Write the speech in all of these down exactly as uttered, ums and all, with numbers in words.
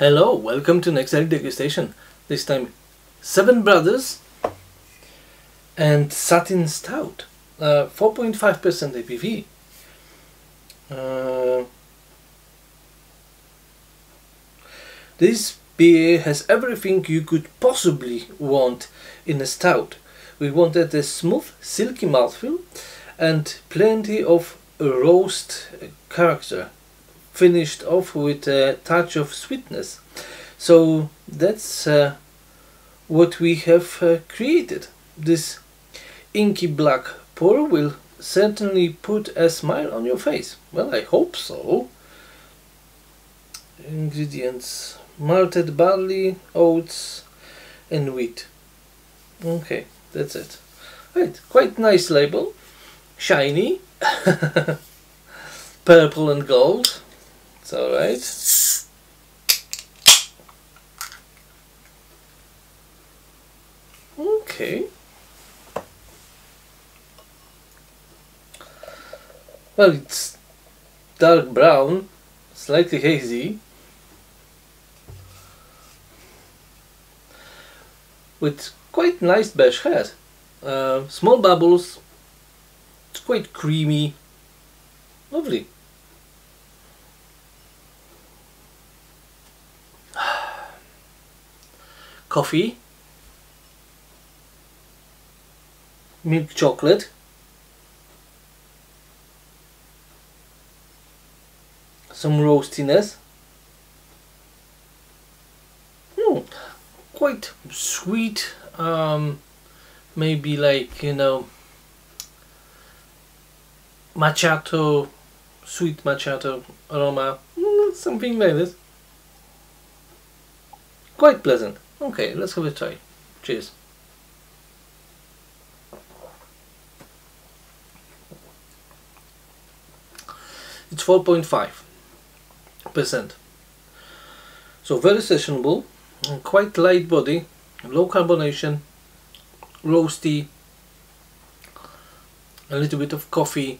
Hello, welcome to Next Level Degustation. This time Seven Brothers and Satin Stout, four point five percent A B V. Uh, this beer has everything you could possibly want in a stout. We wanted a smooth, silky mouthfeel and plenty of roast character, finished off with a touch of sweetness. So that's uh, what we have uh, created. This inky black pour will certainly put a smile on your face. Well, I hope so. Ingredients: malted barley, oats and wheat. Okay, that's it. Right, quite nice label. Shiny. Purple and gold. It's alright. Okay. Well, it's dark brown, slightly hazy, with quite nice beige head. Uh, small bubbles. It's quite creamy. Lovely. Coffee, milk chocolate, some roastiness, mm, quite sweet, um, maybe like, you know, macchiato, sweet macchiato aroma, mm, something like this, quite pleasant. Okay, let's have a try. Cheers. It's four point five percent. So very sessionable, and quite light body, low carbonation, roasty, a little bit of coffee.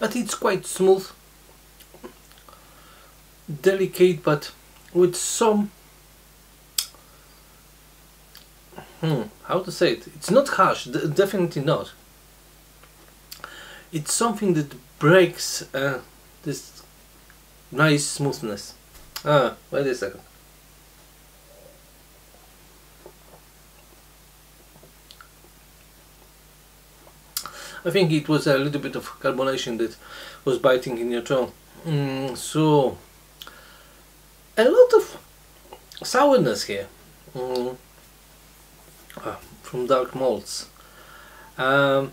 But it's quite smooth, delicate, but with some, hmm, how to say it, it's not harsh, d definitely not. It's something that breaks uh, this nice smoothness. Ah, wait a second. I think it was a little bit of carbonation that was biting in your tongue. Mm, so, a lot of sourness here, mm. ah, from dark malts. Um,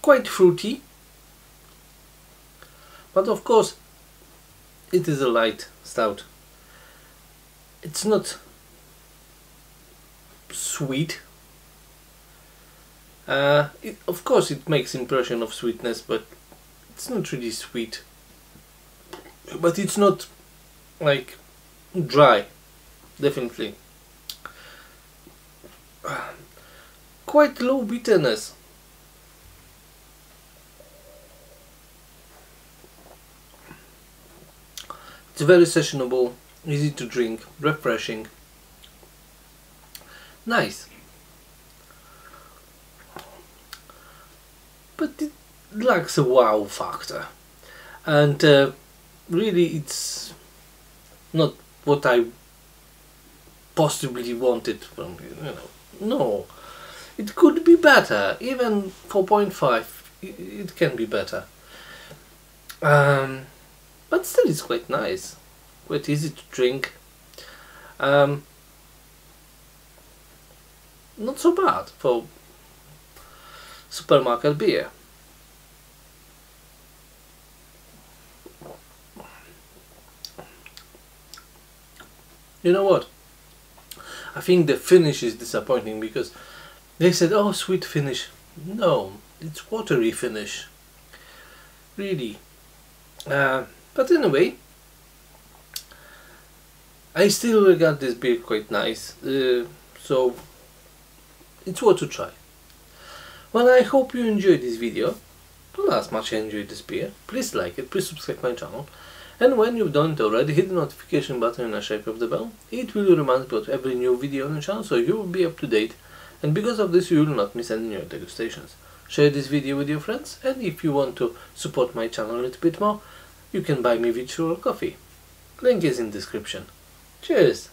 quite fruity, but of course it is a light stout. It's not sweet. Uh, it, of course it makes impression of sweetness, but it's not really sweet, but it's not like dry, definitely. Uh, quite low bitterness. It's very sessionable, easy to drink, refreshing, nice. But it lacks a wow factor, and uh, really it's not what I possibly wanted from, you know, no. It could be better, even four point five, it can be better. Um, but still it's quite nice, quite easy to drink, um, not so bad for supermarket beer. You know what? I think the finish is disappointing, because they said, oh, sweet finish. No, it's watery finish. Really. Uh, but anyway, I still regard this beer quite nice. Uh, so it's worth to try. Well, I hope you enjoyed this video. Well, as much I enjoyed this beer. Please like it, please subscribe my channel. And when you've done it already, hit the notification button in the shape of the bell. It will remind you of every new video on the channel, so you will be up to date. And because of this, you will not miss any new degustations. Share this video with your friends, and if you want to support my channel a little bit more, you can buy me virtual coffee. Link is in description. Cheers!